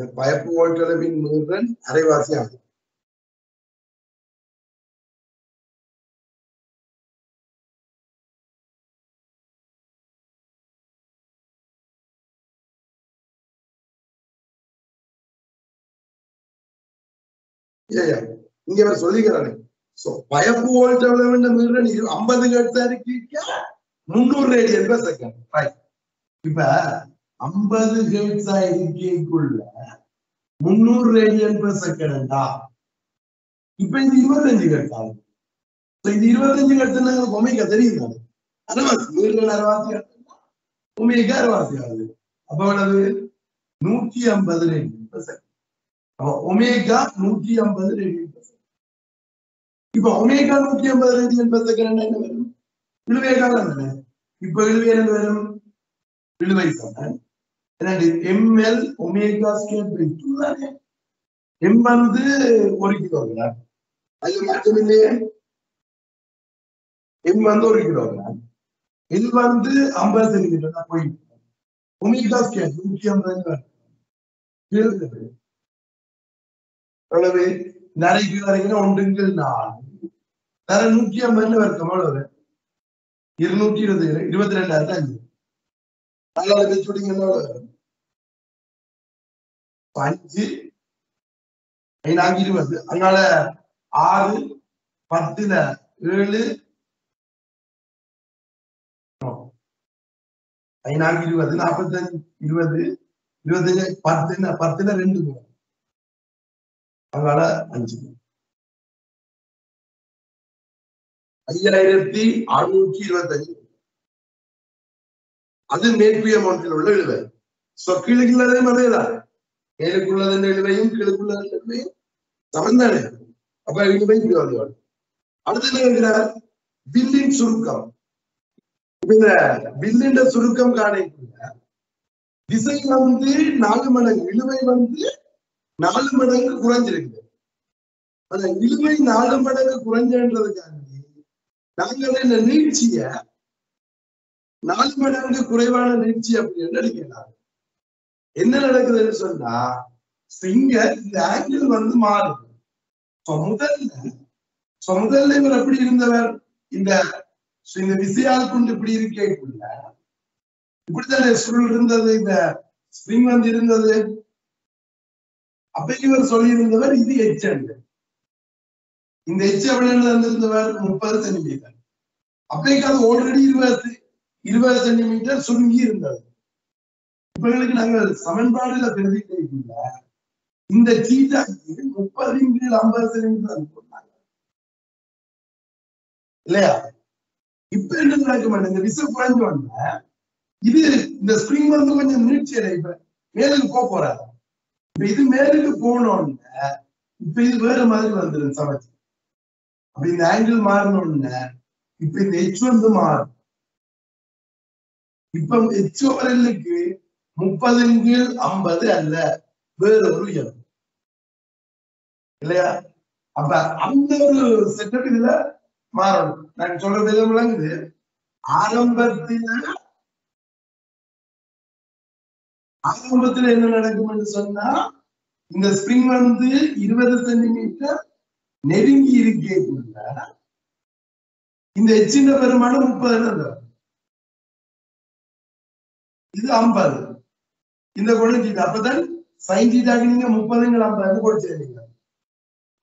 இந்த பயப்பு ஓய்ச்சளவின் மீறன் அரைவாசி ஆகும். இங்க அவர் சொல்லிக்கிறாரு, பயப்பு வோல்ட் 50 ஹெர்ட்ஸா இருக்கு, 300 ரேடியன் பெர் செகண்ட். ரைட். இப்ப 50 ஹெர்ட்ஸா இருக்கைக்குள்ள 300 ரேடியன் பெர் செகண்டா, இப்ப இது 25 ஹெர்ட்ஸ் ஆகும். இது 25 ஹெர்ட்ஸ் ஒமேகா தெரியுது. அரைவாசி ஒமேகா அரைவாசி ஆகுது. அப்ப என்னது 150 radian per second. Omega 150 radian. இப்ப ஒமேகா 150 ரேடியன் என்ன வரும்? இழுவை காலம் தானே. இப்ப இழுவை என்ன வரும்? இழுவை காலம் எம்எல் ஒமேகா ஸ்கேர். எம் வந்து 1 கிலோகிராம், அது மாற்றம் இல்லையே. எம் வந்து 1 கிலோகிராம், எல் வந்து 50 சென்டிமீட்டர் போயிட்டு. ஒமேகா ஸ்கேர் 150 எவ்வளவு? நரைக்கு வரைக்கும் 1 × 4 150 வரைக்கும் எவ்வளவு? 220 22,500. நல்லா வச்சுட்டீங்கன்னா 5 5 20. அதனால 6 10 7 5 20 45 20 20 10 10 2 அதனால 5,625. அது மேற்பிய மோட்டில் உள்ள இழுவை. கிழக்குள்ளதே மறையதான், மேலுக்குள்ளது இழுவையும் கிழக்குள்ளது இழுவையும் சமந்தானே. அப்ப இழுவை இப்படி அடுத்து இருக்கிற வில்லின் சுருக்கம். இந்த வில்லின் சுருக்கம் காணக்குள்ள திசை வந்து 4 மடங்கு, இழுவை வந்து 4 மடங்கு குறைஞ்சிருக்கு. அந்த இழுவை 4 மடங்கு குறைஞ்சதுக்காண்டி நாங்கள் இந்த நீட்சிய 4 மடங்கு குறைவான நீட்சி அப்படின்னு நினைக்கிறாங்க. என்ன நடக்குதுன்னு சொன்னா, சிங்கர் இந்த ஆங்கிள் வந்து மாறுது. முதல்ல இவர் எப்படி இருந்தவர், இந்த விசையால் கொண்டு இப்படி இருக்கக்குள்ள இப்படித்தானே சுருள் இருந்தது, இந்த ஸ்பிரிங் வந்து இருந்தது. அப்ப இவர் சொல்லியிருந்தவர் இது எச், இந்த எச் இருந்தவர் 30 சென்டிமீட்டர். அப்பைக்கு அது ஆல்ரெடி 20 சென்டிமீட்டர் சுருங்கி இருந்தது. இப்ப நாங்கள் சமன்பாடுல தெரிவிக்கல, இந்த சீட்டாக்கு 30 × 50 சென்டிமீட்டர் போட்டாங்க இல்லையா? இப்ப என்ன நடக்க மாட்டேன், இந்த விசை குறைஞ்சு வந்தா இது இந்த ஸ்பிரிங் வந்து கொஞ்சம் நீட்சி இப்ப மேலுக்கு போறாரு. இப்ப இது மேலுக்கு போனோம்னா இப்ப இது வேற மாதிரி வந்துடும் சமைச்சு. அப்ப இந்த ஆங்கிள் மாறணும்னா இப்ப இந்த எச் வந்து மாறும். இப்ப எச் ஓவரலுக்கு 30 × 50 அல்ல, வேற ஒரு உயரம் இல்லையா? அப்ப அந்த ஒரு செட்டப் இதுல மாறணும். நான் சொல்றது எல்லாம் விளங்குது. ஆரம்பத்துல என்ன நடக்கும்னு சொன்னா, இந்த ஸ்பிரிங் வந்து 20 சென்டிமீட்டர் நெருங்கி இருக்கேக்குள்ள இந்த எச்சின் பெருமானம் 30. இது 50 இந்த கொள்கை. அப்பதான் சயின்டிஸ்டாக நீங்க 30 × 50 கொடுத்துருக்கீங்க.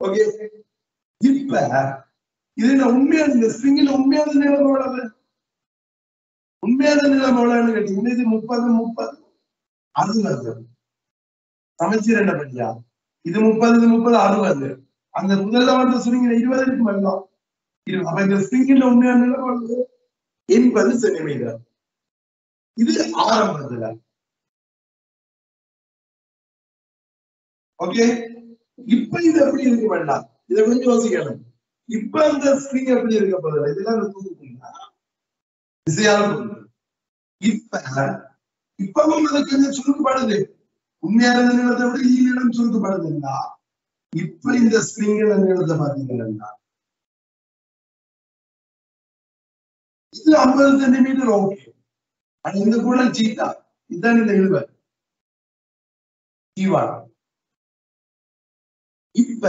ஓகே. இப்ப இது உண்மையான இந்த ஸ்பிரிங்ல உண்மையான நிலைமை உண்மையான நிலம் எவ்வளவுன்னு கேட்டீங்கன்னா இது 30 30. அது சமைச்சீர் என்ன பண்ணியா இது 30 30 60. அந்த முதல்ல வந்து சுருங்கின 20க்கு மேலாம். அப்ப இந்த சுருங்கின உண்மையான நிலம் வந்து 80 சென்டிமீட்டர். இது ஆரம்பத்துல. ஓகே, இப்ப இது எப்படி இருக்கு வேண்டாம், இதை கொஞ்சம் யோசிக்கணும். இப்ப அந்த ஸ்ட்ரிங் எப்படி இருக்க போதில்லை, இதெல்லாம் தூங்குங்களா இசையால தூங்குது. இப்பவும் அது கொஞ்சம் சுருக்கப்படுது, உண்மையான நிலத்தை விட ஈ நிலம் சுருக்கப்படுதுன்னா. இப்ப இந்த ஸ்ட்ரிங் நிலத்தை பார்த்தீங்கன்னா இது 50 சென்டிமீட்டர். ஓகே, ஆனா இந்த கூட சீட்டா இதுதான் இந்த இழுவை. இப்ப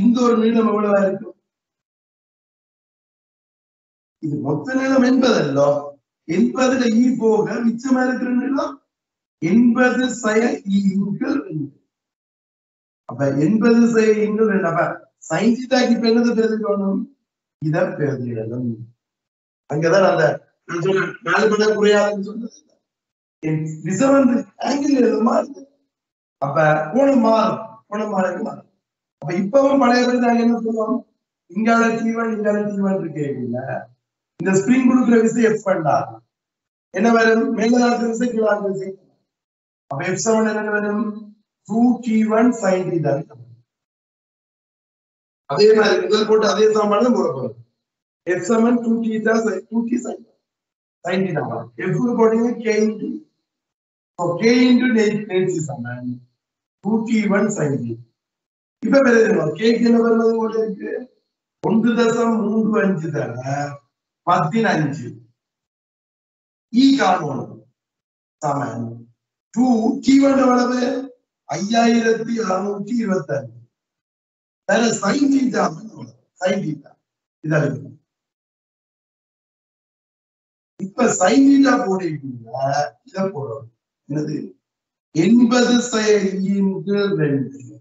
இந்த ஒரு நீளம் எவ்வளவா இருக்கும், இது மொத்த நீளம் 80 அல்ல. 80ல ஈ போக மிச்சமா இருக்கிற நீளம் 80 சை ஈ. அப்ப 80 சை ஈ. அப்ப சைன் தீட்டாக்கு இப்ப என்னது தெரிஞ்சுக்கணும், இத தெரிஞ்சிடணும். அங்கதான் அந்த நான் சொன்னேன் 4 மணி குறையாதுன்னு சொன்னது. ஆங்கிள் மாறுது, அப்ப கோணம் மாறும், கோணம் மாறுக்கு மாறும். அப்ப இப்பவும் பழைய நாங்க என்ன சொல்லுவோம், இங்கால தீவன் இங்கால தீவன் இருக்கே இல்ல. இந்த ஸ்பிரிங் கொடுக்குற விசை எஃப் பண்ணாது என்ன வரும், மேலதாக்கு விசை கீழாக்கு விசை. அப்ப F7 என்ன வரும், 2T1 sin θ. அதே மாதிரி முதல் போட்டு அதே சாமான போட போறோம். F7 2T sin θ. F போட்டீங்க K into சமன் 2T1 sin θ. இப்ப கேக்கு என்ன வருவது போல இருக்கு, 1.35 தர 15 சமன் 2T1 எவ்வளவு, 5625 தர sin θ. இதாகும். இப்ப sin θ போடுறீங்கன்னா இதை போடுறோம், என்னது 80 சை ஈ 2.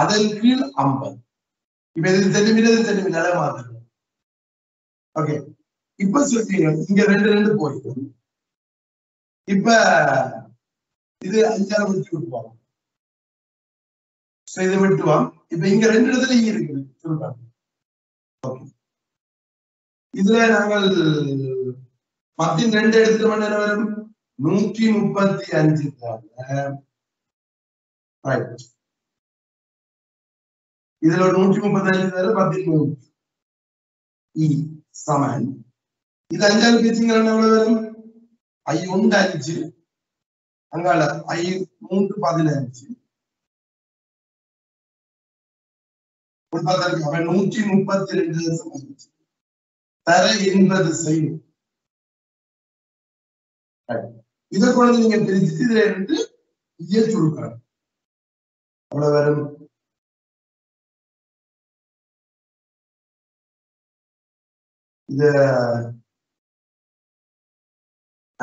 அதன் கீழ் 50. இப்ப இது சென்டிமீட்டர் அளவு மாத்திரம். ஓகே, இப்ப சொல்றீங்க இங்க 2 போயிடும். இப்ப இது 5 விட்டு விட்டுவாங்க, இதை விட்டுவாங்க. இப்ப இங்க 2 இடத்துல ஈ இருக்குது சொல்றாங்க. இதுல நாங்கள் மத்திய 2 இடத்துல மணி நேரம் வரும் 135. இதுல 135 13 இது 5 பேச்சுங்களா வரும் 5 5 அங்கால 5 3 15 132 தர 80 செய்யும். இதை கூட நீங்க பிரிச்சு இதுல இருந்து சுருக்கணும். அவ்வளவு வரும்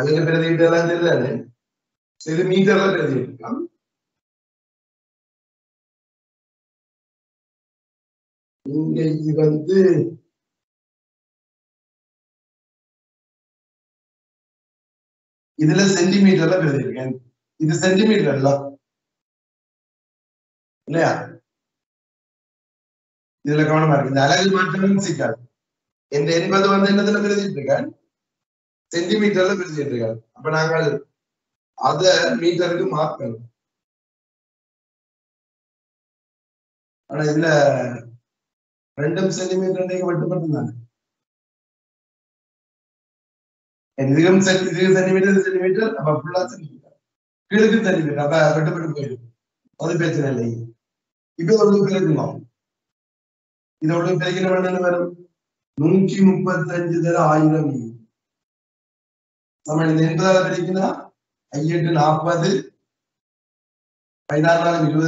1 சென்டிமீட்டர்ல பிரதிருக்கேன். இது சென்டிமீட்டர் இல்ல இல்லையா, இதுல கவனமா இருக்கு. இந்த அழகு மாற்றம் சிக்காது. இந்த 80 வந்து என்னதுல பிரதிட்டு இருக்காங்க, சென்டிமீட்டர்ல பிரதிட்டு இருக்காங்க. அப்ப நாங்கள் அத மீட்டருக்கு மாற்றணும். ஆனா இதுல 2 சென்டிமீட்டர் மட்டும்தானே, இதுக்கும் சென்டிமீட்டர் அப்ப ஃபுல்லா சென்டிமீட்டர் கிழக்கு சென்டிமீட்டர். அப்ப வெட்டுப்பட்டு போயிடும், அது பிரச்சனை இல்லை. இப்ப எவ்வளவு பிறகுமா, இது எவ்வளவு பிறகு வரும் 135 தர 1000 நம்ம இந்த 80 பிரிக்கா 58 40 16 20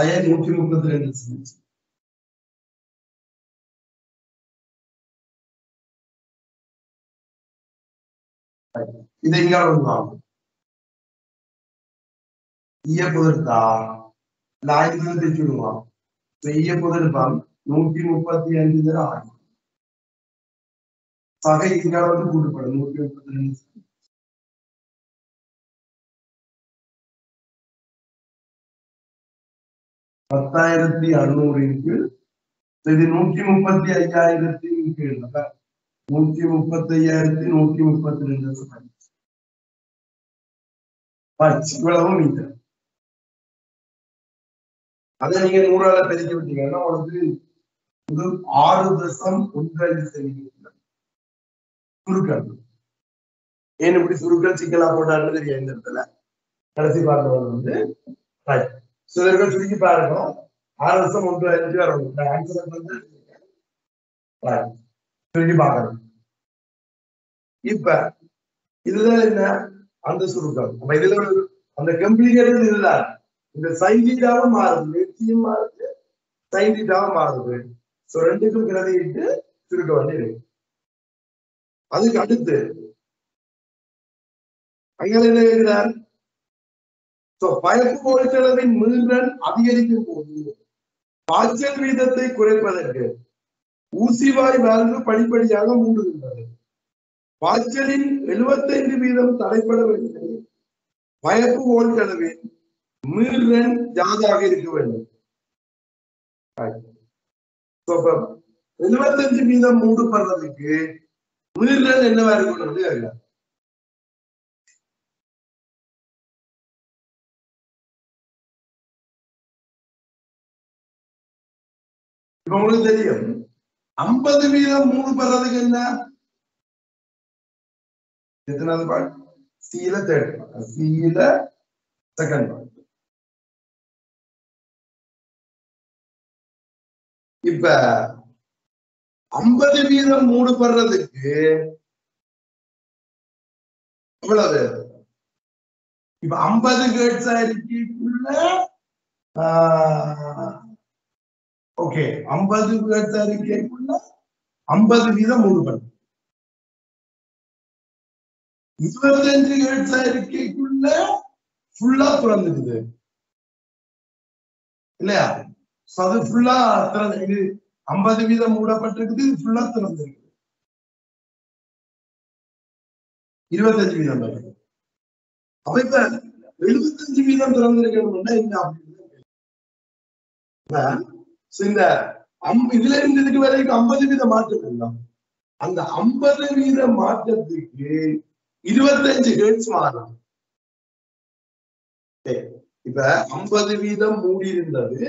7 2 132. இது எங்க ஆகும், ஈய பொருத்தா 1000 பேச்சு விடுவான். ஈய பொருள் 135 ആയി. സഹ ഇതിനകത്ത് കൂട്ടപ്പെടും 132. പത്തായിരത്തി അറുന്നൂറ് എനിക്ക് ഇത് 135,000 കീഴിലാണ്. 135,000 132 பச்சைவளவு மீட்டர். அதை நீங்க 100 பெருக்கி விட்டீங்கன்னா உங்களுக்கு 6.95 சென்டிமீட்டர் சுருக்கம். ஏன் இப்படி சுருக்கம் சிக்கலா போட்டான்னு தெரியாது இந்த இடத்துல. கடைசி பார்க்கறது வந்து ரைட். சுருக்கம் சுருக்கி பாருங்க 6.95 வரும். ஆன்சர் வந்து ரைட். சுருக்கி பாருங்க. இப்ப இதுல என்ன அந்த சுருக்கம். அப்ப இதுல அந்த கம்ப்ளிகேட்டட் இதுதான். இந்த சைன்டிட்டாவும் மாறுது, வெற்றியும் மாறுது, சைன்டிட்டாவும் மாறுது. சோ ரெண்டுக்கும் கிரதிட்டு சுருக்க வேண்டியது. அதுக்கு அடுத்து அங்கே என்ன எழுதுறார்? சோ பயப்பு ஒளிச்செலவின் மீறல் அதிகரிக்கும் போது பாய்ச்சல் வீதத்தை குறைப்பதற்கு ஊசிவாய் வால்வு படிப்படியாக மூடுகின்றது. பாய்ச்சலின் 75% தடைப்பட வேண்டும். வயப்பு ஓல்களவில் மீறன் ஜாதாக இருக்க வேண்டும். 75% மூடுபடுறதுக்கு மீறன் என்னவா இருக்கணும்? இப்ப உங்களுக்கு தெரியும் 50% மூடுபடுறதுக்கு என்ன? எத்தனாவது பாட்? சீல தேர்ட் பாட், சீல செகண்ட் பாட். இப்ப 50% மூடுபடுறதுக்கு எவ்வளவு? இப்ப 50 ஹெர்ட்ஸ் ஆயிருக்குள்ள. ஓகே, 50 ஹெர்ட்ஸ் ஆயிருக்குள்ள 50% மூடுபடும். 25 ஹெர்ட்ஸ் அறிக்கைக்குள்ள ஃபுல்லா திறந்துடுது இல்லையா? அது ஃபுல்லா திறந்து இது 50% மூடப்பட்டிருக்குது, இது ஃபுல்லா திறந்துருக்கு. 25% வருது. அப்ப இப்ப 75% திறந்திருக்கணும்னா என்ன அப்படின்னு இதுல இருந்து இதுக்கு வரைக்கும் 50% மாற்றம் இல்லைதான். அந்த 50% மாற்றத்துக்கு 25 ஹெர்ட்ஸ் மாறும். இப்ப 50% மூடி இருந்தது,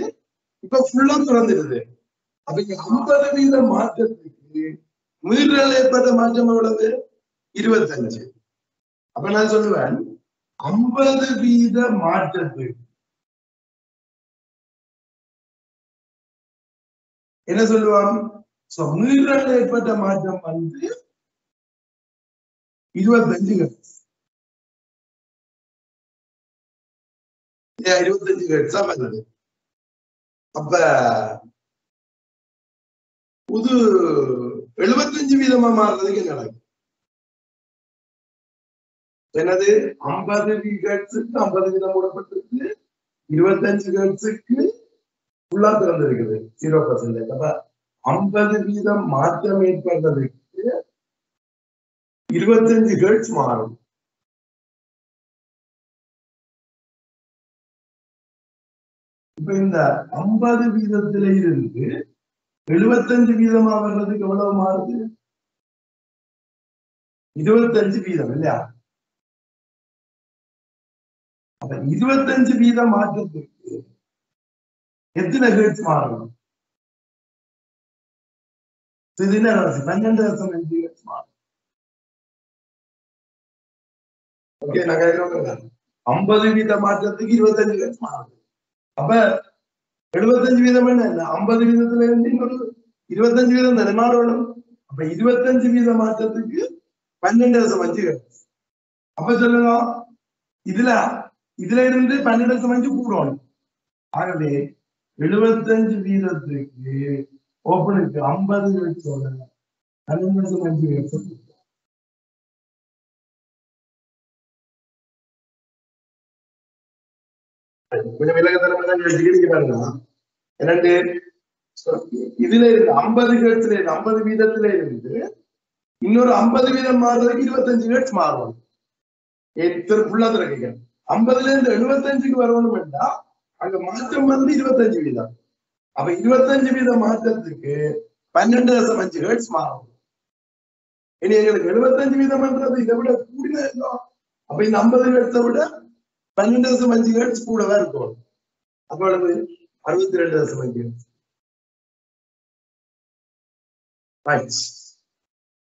இப்ப ஃபுல்லா திறந்துடுது. அப்ப இங்க 50% மாற்றத்துக்கு மீறல் ஏற்பட்ட மாற்றம் எவ்வளவு? 25. அப்ப நான் சொல்லுவேன் 50% மாற்றத்துக்கு என்ன சொல்லுவான்? மீறல் ஏற்பட்ட மாற்றம் வந்து 25 ஹெர்ட்ஸ். 25 ஹெர்ட்ஸா வருது. அப்ப புது 75% மாறுறதுக்கு என்ன நடக்கும்? எனது 50 ஹெர்ட்ஸுக்கு 50% மூடப்பட்டிருக்கு, 25 ஹெர்ட்ஸுக்கு ஃபுல்லா திறந்திருக்குது 0%. அப்ப 50% மாற்றம் ஏற்படுறதுக்கு 25 ஹெர்ட்ஸ் மாறும். இப்ப இந்த 50% இருந்து 75% வர்றதுக்கு எவ்வளவு மாறுது? 25% இல்லையா? அப்ப 25% மாற்றத்துக்கு எத்தனை ஹெர்ட்ஸ் மாறும்? இது என்ன? 12.5 ஹெர்ட்ஸ் மாறும். ஓகே, நான் கேட்கிறேன் 50% மாற்றத்துக்கு 25 ஹெர்ட்ஸ் மாறுது. அப்ப 75% என்ன? 50%ல இருந்து 25% தானே மாறணும். அப்ப 25% மாற்றத்துக்கு 12.5 ஹெர்ட்ஸ். அப்ப சொல்லுங்க இதுல இதுல இருந்து 12.5 கூடணும். ஆகவே 75% ஓப்பனுக்கு 50 ஹெர்ட்ஸ் சொல்லுங்க, 12.5 ஹெர்ட்ஸ். கொஞ்சம் விலகத்தனமா தான் யோசிச்சுக்கிட்டு பாருங்க. என்னண்டு இதுல இருந்து 50 ஹெர்ட்ஸ்ல 50 வீதத்துல இருந்து இன்னொரு 50 வீதம் மாறுறதுக்கு 25 ஹெர்ட்ஸ் மாறும். ஃபுல்லா திறக்க 50ல இருந்து 75க்கு வரணும்னா அங்க மாற்றம் வந்து 25 வீதம். அப்ப 25 வீத மாற்றத்துக்கு 12.5 ஹெர்ட்ஸ் மாறும். இனி எங்களுக்கு 75 வீதம்ன்றது இதை விட கூடினா இருக்கும். அப்ப இந்த 50 ஹெர்ட்ஸை விட 12.5 ஹெர்ட்ஸ் கூடவே இருக்கும். அப்ப 62.5 ஹெர்ட்ஸ்.